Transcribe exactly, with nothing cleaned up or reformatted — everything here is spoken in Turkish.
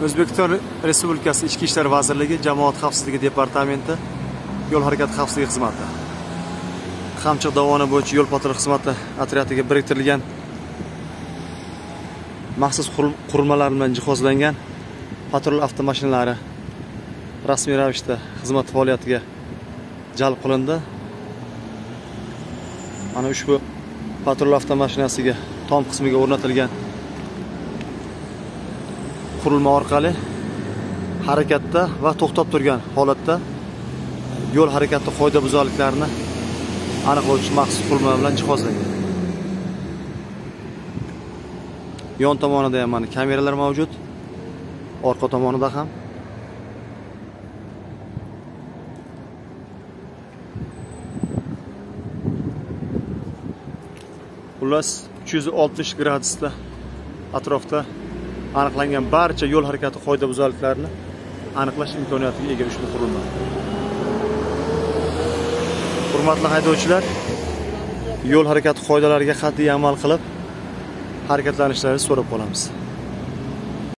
O'zbekiston Respublikasi Ichki ishlar vazirligi Jamoat xavfsizligi departamenti yo'l harakati xavfsizligi xizmati Qamchiq dovoni bo'yicha yo'l patrul xizmati otryadiga biriktirilgan maxsus qurilmalar bilan jihozlangan patrul avtomashinalari rasmiy ravishda xizmat faoliyatiga jalb qilindi. Mana ushbu patrul avtomashinasiga tom qismiga o'rnatilgan qurilma orqali harakatda va to'xtab turgan holatda yo'l harakati qoidabuzarliklarini aniqlovchi maxsus qurilma bilan jihozlangan. Yon tomonida ham mana kameralar mavjud, orqa tomonida ham. Xullas uch yuz oltmish gradusda atrofda aniqlangan barcha yo'l harakati qoidabuzarliklarini aniqlash imkoniyatiga ega ushbu qurilma. Hurmatli haydovchilar, yo'l harakati qoidalariga qat'iy amal qilib harakatlanishlaringizni so'rab qolamiz.